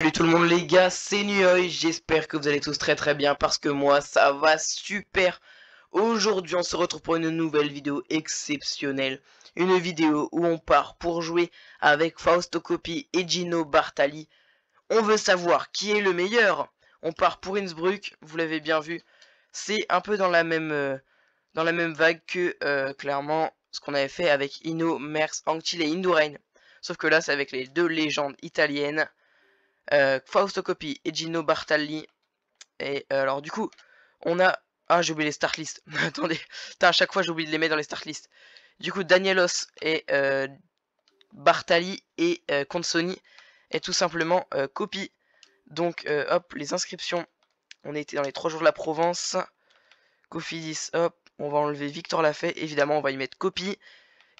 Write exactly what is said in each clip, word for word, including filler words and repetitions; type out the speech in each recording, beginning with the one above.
Salut tout le monde les gars, c'est Nuoy, j'espère que vous allez tous très très bien parce que moi ça va super. Aujourd'hui on se retrouve pour une nouvelle vidéo exceptionnelle. Une vidéo où on part pour jouer avec Fausto Coppi et Gino Bartali. On veut savoir qui est le meilleur. On part pour Innsbruck, vous l'avez bien vu. C'est un peu dans la même, euh, dans la même vague que euh, clairement ce qu'on avait fait avec Gino, Merckx, Anquetil et Indurain. Sauf que là c'est avec les deux légendes italiennes. Euh, Fausto Coppi et Gino Bartali. Et euh, alors du coup on a... Ah j'ai oublié les start list. Attendez, putain, à chaque fois j'oublie de les mettre dans les start list. Du coup Daniel Oss et euh, Bartali et euh, Consoni et tout simplement euh, Coppi. Donc euh, hop, les inscriptions. On était dans les trois jours de la Provence Cofidis, hop. On va enlever Victor Lafay, évidemment on va y mettre Coppi.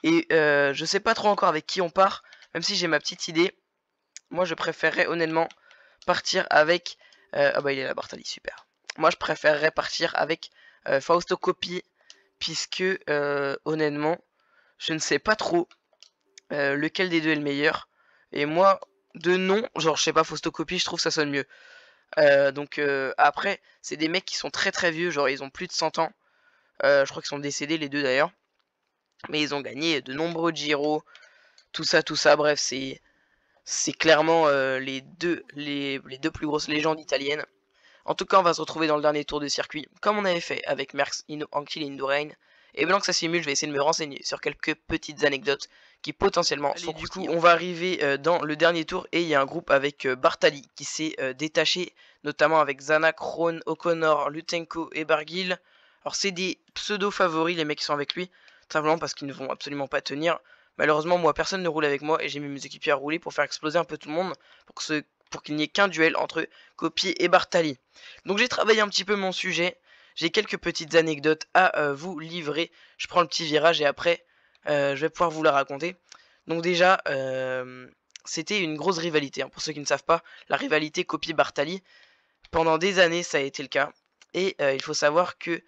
Et euh, je sais pas trop encore avec qui on part, même si j'ai ma petite idée. Moi je préférerais honnêtement partir avec... Euh, ah bah il est là Bartali, super. Moi je préférerais partir avec euh, Fausto Coppi. Puisque euh, honnêtement je ne sais pas trop euh, lequel des deux est le meilleur. Et moi de nom, genre je sais pas, Fausto Coppi je trouve ça sonne mieux. euh, Donc euh, après c'est des mecs qui sont très très vieux, genre ils ont plus de cent ans. euh, Je crois qu'ils sont décédés les deux d'ailleurs. Mais ils ont gagné de nombreux Giro. Tout ça tout ça bref c'est... C'est clairement euh, les, deux, les, les deux plus grosses légendes italiennes. En tout cas, on va se retrouver dans le dernier tour de circuit, comme on avait fait avec Merckx, Anquetil et Indurain. Et maintenant que ça simule, je vais essayer de me renseigner sur quelques petites anecdotes qui potentiellement Allez, sont du coup, on va arriver euh, dans le dernier tour et il y a un groupe avec euh, Bartali qui s'est euh, détaché, notamment avec Zana, Kron, O'Connor, Lutenko et Barguil. Alors c'est des pseudo-favoris les mecs qui sont avec lui, simplement parce qu'ils ne vont absolument pas tenir. Malheureusement, moi, personne ne roule avec moi et j'ai mis mes équipiers à rouler pour faire exploser un peu tout le monde, pour que ce, pour qu'il n'y ait qu'un duel entre Coppi et Bartali. Donc j'ai travaillé un petit peu mon sujet, j'ai quelques petites anecdotes à euh, vous livrer. Je prends le petit virage et après, euh, je vais pouvoir vous la raconter. Donc déjà, euh, c'était une grosse rivalité. Hein. Pour ceux qui ne savent pas, la rivalité Coppi-Bartali, pendant des années, ça a été le cas. Et euh, il faut savoir que,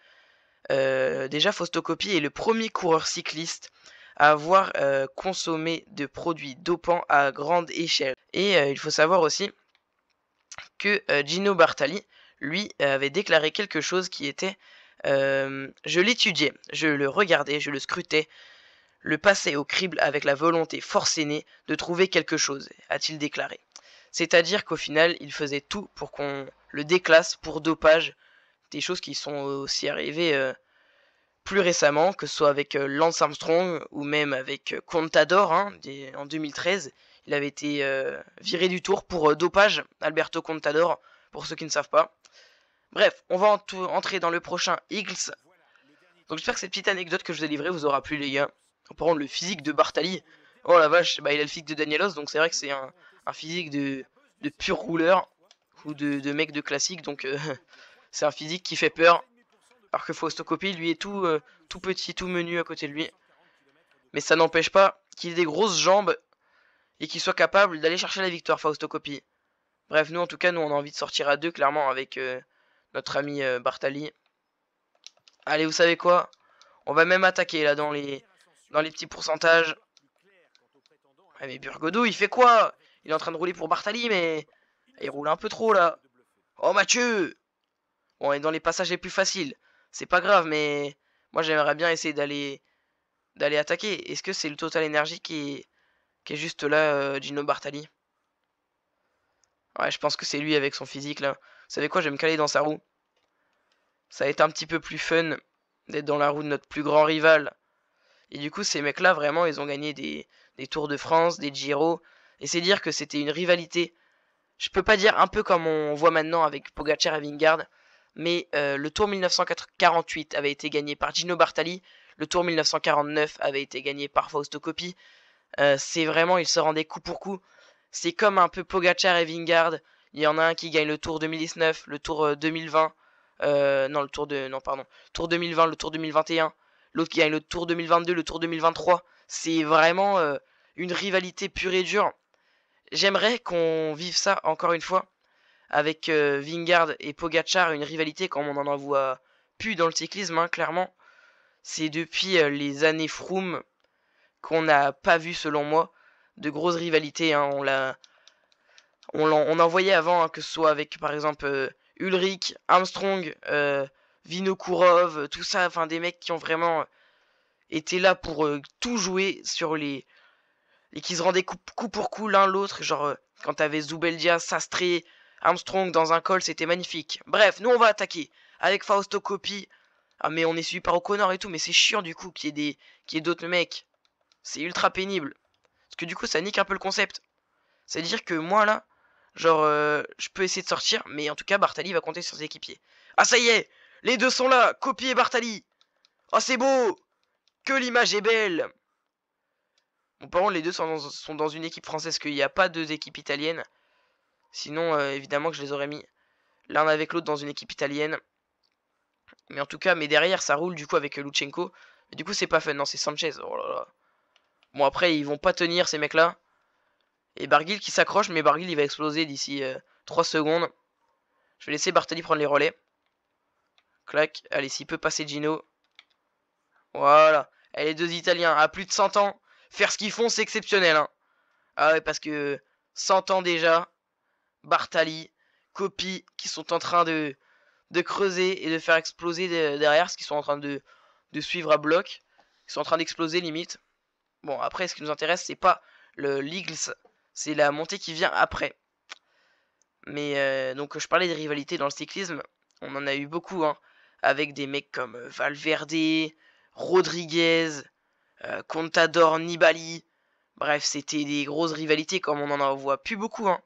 euh, déjà, Fausto Coppi est le premier coureur cycliste à avoir euh, consommé de produits dopants à grande échelle. Et euh, il faut savoir aussi que euh, Gino Bartali, lui, avait déclaré quelque chose qui était... Euh, je l'étudiais, je le regardais, je le scrutais, le passais au crible avec la volonté forcenée de trouver quelque chose, a-t-il déclaré. C'est-à-dire qu'au final, il faisait tout pour qu'on le déclasse pour dopage, des choses qui sont aussi arrivées... Euh, plus récemment, que ce soit avec euh, Lance Armstrong ou même avec euh, Contador, hein, des, en deux mille treize, il avait été euh, viré du tour pour euh, dopage, Alberto Contador, pour ceux qui ne savent pas. Bref, on va en tout, entrer dans le prochain Eagles. Donc j'espère que cette petite anecdote que je vous ai livrée vous aura plu les gars. Par contre, le physique de Bartali, oh la vache, bah, il a le physique de Daniel Oss, donc c'est vrai que c'est un, un physique de, de pur rouleur, ou de, de mec de classique, donc euh, c'est un physique qui fait peur. Alors que Fausto Coppi, lui, est tout, euh, tout petit, tout menu à côté de lui. Mais ça n'empêche pas qu'il ait des grosses jambes et qu'il soit capable d'aller chercher la victoire, Fausto Coppi. Bref, nous, en tout cas, nous, on a envie de sortir à deux, clairement, avec euh, notre ami euh, Bartali. Allez, vous savez quoi? On va même attaquer, là, dans les, dans les petits pourcentages. Ah, mais Burgodo, il fait quoi? Il est en train de rouler pour Bartali, mais il roule un peu trop, là. Oh, Mathieu! Bon, on est dans les passages les plus faciles. C'est pas grave, mais moi j'aimerais bien essayer d'aller d'aller attaquer. Est-ce que c'est le total énergie qui est, qui est juste là, euh, Gino Bartali? Ouais, je pense que c'est lui avec son physique là. Vous savez quoi, je vais me caler dans sa roue. Ça va être un petit peu plus fun d'être dans la roue de notre plus grand rival. Et du coup, ces mecs là, vraiment, ils ont gagné des, des Tours de France, des Giro. Et c'est dire que c'était une rivalité. Je peux pas dire un peu comme on voit maintenant avec Pogacar et Vingegaard. Mais euh, le Tour mille neuf cent quarante-huit avait été gagné par Gino Bartali. Le Tour mille neuf cent quarante-neuf avait été gagné par Fausto Coppi. Euh, c'est vraiment, ils se rendaient coup pour coup. C'est comme un peu Pogacar et Vingegaard. Il y en a un qui gagne le Tour deux mille dix-neuf, le Tour deux mille vingt. Euh, non, le Tour de, non, pardon. Tour deux mille vingt, le Tour deux mille vingt et un. L'autre qui gagne le Tour deux mille vingt-deux, le Tour deux mille vingt-trois. C'est vraiment euh, une rivalité pure et dure. J'aimerais qu'on vive ça encore une fois. Avec euh, Vingegaard et Pogacar, une rivalité comme on n'en voit plus dans le cyclisme, hein, clairement. C'est depuis euh, les années Froome qu'on n'a pas vu, selon moi, de grosses rivalités. Hein. On l'a on, on en voyait avant, hein, que ce soit avec par exemple euh, Ulrich, Armstrong, euh, Vinokurov, euh, tout ça, enfin des mecs qui ont vraiment été là pour euh, tout jouer sur les, et qui se rendaient coup, coup pour coup l'un l'autre, genre euh, quand t'avais Zubeldia, Sastré, Armstrong dans un col, c'était magnifique. Bref, nous on va attaquer avec Fausto Coppi. Ah mais on est suivi par O'Connor et tout, mais c'est chiant du coup qu'il y ait des, qu'il y ait d'autres mecs. C'est ultra pénible. Parce que du coup ça nique un peu le concept. C'est-à-dire que moi là, genre euh, je peux essayer de sortir, mais en tout cas Bartali va compter sur ses équipiers. Ah ça y est, les deux sont là, Coppi et Bartali. Oh c'est beau, que l'image est belle. Bon par contre les deux sont dans, sont dans une équipe française, qu'il n'y a pas deux équipes italiennes. Sinon euh, évidemment que je les aurais mis l'un avec l'autre dans une équipe italienne. Mais en tout cas, mais derrière ça roule du coup avec Lutenko. Et du coup c'est pas fun, non c'est Sanchez. Oh là là. Bon après ils vont pas tenir ces mecs là. Et Barguil qui s'accroche, mais Barguil il va exploser d'ici euh, trois secondes. Je vais laisser Bartali prendre les relais. Clac, allez s'il peut passer Gino. Voilà, et les deux Italiens à plus de cent ans, faire ce qu'ils font c'est exceptionnel hein. Ah ouais parce que cent ans déjà, Bartali, Coppi qui sont en train de... de creuser et de faire exploser derrière, ce qu'ils sont en train de, de suivre à bloc. Ils sont en train d'exploser limite. Bon après ce qui nous intéresse c'est pas le l'Eagles, c'est la montée qui vient après. Mais euh, donc je parlais de rivalité dans le cyclisme. On en a eu beaucoup hein, avec des mecs comme Valverde, Rodriguez, euh, Contador, Nibali. Bref c'était des grosses rivalités comme on en voit plus beaucoup hein.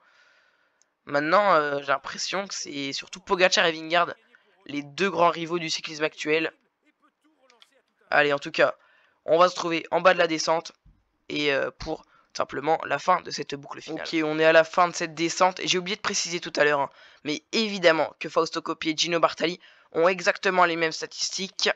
Maintenant, euh, j'ai l'impression que c'est surtout Pogacar et Vingegaard, les deux grands rivaux du cyclisme actuel. Allez, en tout cas, on va se trouver en bas de la descente et euh, pour tout simplement la fin de cette boucle finale. Ok, on est à la fin de cette descente et j'ai oublié de préciser tout à l'heure, hein, mais évidemment que Fausto Coppi et Gino Bartali ont exactement les mêmes statistiques.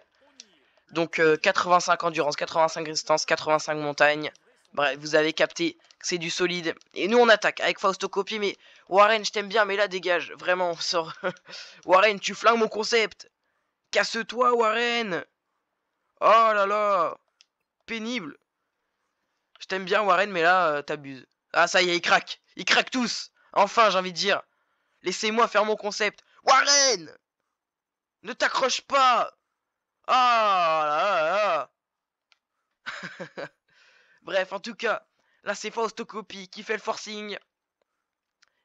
Donc euh, quatre-vingt-cinq endurance, quatre-vingt-cinq résistance, quatre-vingt-cinq montagne. Bref, vous avez capté, c'est du solide. Et nous on attaque avec Fausto Coppi, mais Warren je t'aime bien mais là dégage, vraiment on sort. Warren tu flingues mon concept. Casse-toi Warren. Oh là là, pénible. Je t'aime bien Warren mais là euh, t'abuses. Ah ça y est, ils craquent, ils craquent tous. Enfin j'ai envie de dire, laissez-moi faire mon concept. Warren, ne t'accroche pas. Ah là là, là. Bref, en tout cas, là c'est Fausto Coppi qui fait le forcing.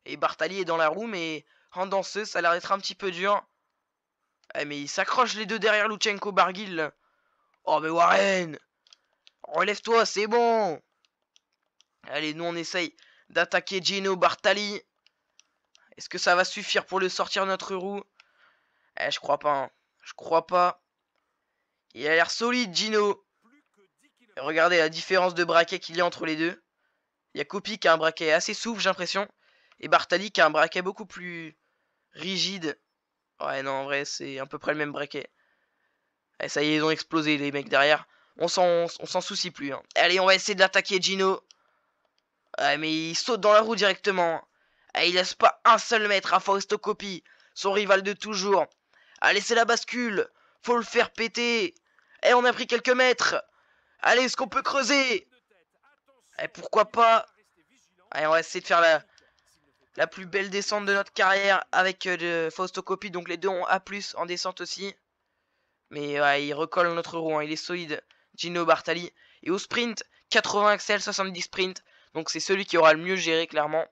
Et Bartali est dans la roue, mais en danseuse, ça a l'air d'être un petit peu dur. Eh, mais ils s'accrochent les deux derrière Lutenko, Barguil. Oh, mais Warren, relève-toi, c'est bon. Allez, nous on essaye d'attaquer Gino Bartali. Est-ce que ça va suffire pour le sortir notre roue? Eh, je crois pas, hein. Je crois pas. Il a l'air solide, Gino. Regardez la différence de braquet qu'il y a entre les deux. Il y a Coppi qui a un braquet assez souple, j'ai l'impression. Et Bartali qui a un braquet beaucoup plus rigide. Ouais, non, en vrai, c'est à peu près le même braquet. Et ça y est, ils ont explosé, les mecs derrière. On s'en on s'en soucie plus. Hein. Allez, on va essayer de l'attaquer, Gino. Ouais, mais il saute dans la roue directement. Et il laisse pas un seul mètre à Fausto Coppi, son rival de toujours. Allez, c'est la bascule. Faut le faire péter. Et on a pris quelques mètres. Allez, est-ce qu'on peut creuser? Et pourquoi pas? Allez, on va essayer de faire la, la plus belle descente de notre carrière avec euh, Fausto Coppi. Donc les deux ont A plus en descente aussi. Mais ouais, il recolle notre roue, hein. Il est solide, Gino Bartali. Et au sprint, quatre-vingts X L, soixante-dix sprint. Donc c'est celui qui aura le mieux géré, clairement.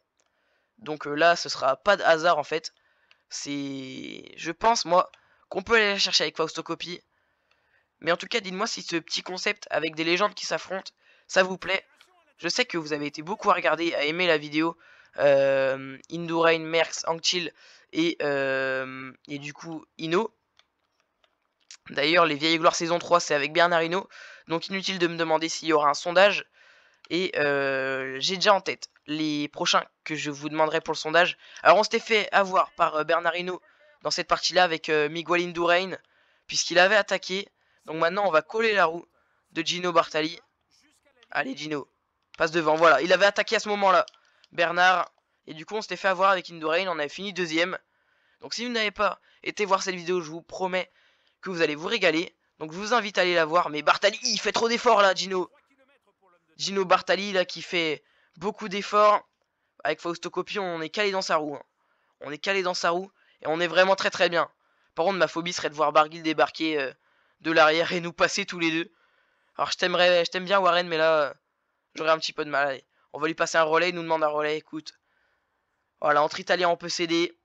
Donc euh, là, ce sera pas de hasard, en fait. C'est, je pense, moi, qu'on peut aller la chercher avec Fausto Coppi. Mais en tout cas, dites-moi si ce petit concept avec des légendes qui s'affrontent, ça vous plaît. Je sais que vous avez été beaucoup à regarder, à aimer la vidéo euh, Indurain, Merckx, Anquetil et, euh, et du coup Inno. D'ailleurs, les vieilles gloires saison trois, c'est avec Bernard Inno. Donc inutile de me demander s'il y aura un sondage. Et euh, j'ai déjà en tête les prochains que je vous demanderai pour le sondage. Alors on s'était fait avoir par Bernard Inno dans cette partie-là avec euh, Miguel Indurain, puisqu'il avait attaqué. Donc maintenant on va coller la roue de Gino Bartali. Allez Gino, passe devant, voilà, il avait attaqué à ce moment là Bernard. Et du coup on s'était fait avoir avec Indurain, on avait fini deuxième. Donc si vous n'avez pas été voir cette vidéo, je vous promets que vous allez vous régaler. Donc je vous invite à aller la voir. Mais Bartali, il fait trop d'efforts là Gino. Gino Bartali là qui fait beaucoup d'efforts. avec Fausto Coppi, on est calé dans sa roue. Hein. On est calé dans sa roue et on est vraiment très très bien. Par contre, ma phobie serait de voir Barguil débarquer euh, de l'arrière et nous passer tous les deux. Alors je t'aimerais, je t'aime bien Warren, mais là, euh, j'aurais un petit peu de mal. Allez, on va lui passer un relais, il nous demande un relais, écoute. Voilà, entre Italiens, on peut s'aider.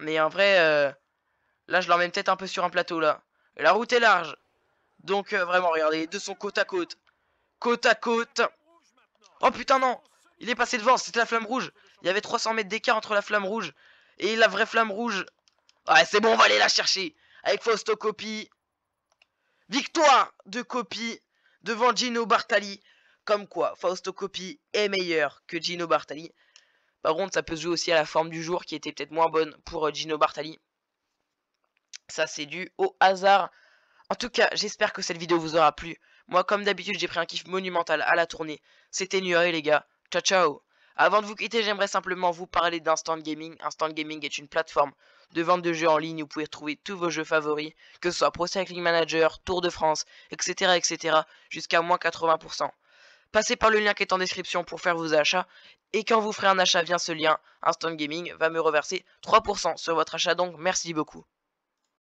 Mais en vrai, euh, là, je l'emmène peut-être un peu sur un plateau, là. Et la route est large. Donc, euh, vraiment, regardez, les deux sont côte à côte. Côte à côte. Oh, putain, non. Il est passé devant, c'était la flamme rouge. Il y avait trois cents mètres d'écart entre la flamme rouge et la vraie flamme rouge. Ouais, c'est bon, on va aller la chercher. Avec Fausto Coppi. Victoire de Coppi devant Gino Bartali. Comme quoi, Fausto Coppi est meilleur que Gino Bartali. Par contre, ça peut se jouer aussi à la forme du jour qui était peut-être moins bonne pour Gino Bartali. Ça, c'est dû au hasard. En tout cas, j'espère que cette vidéo vous aura plu. Moi, comme d'habitude, j'ai pris un kiff monumental à la tournée. C'était Nuoy, les gars. Ciao, ciao. Avant de vous quitter, j'aimerais simplement vous parler d'Instant Gaming. Instant Gaming est une plateforme de vente de jeux en ligne où vous pouvez retrouver tous vos jeux favoris, que ce soit Pro Cycling Manager, Tour de France, et cetera, et cetera, jusqu'à moins quatre-vingts pour cent. Passez par le lien qui est en description pour faire vos achats. Et quand vous ferez un achat via ce lien, Instant Gaming va me reverser trois pour cent sur votre achat. Donc merci beaucoup.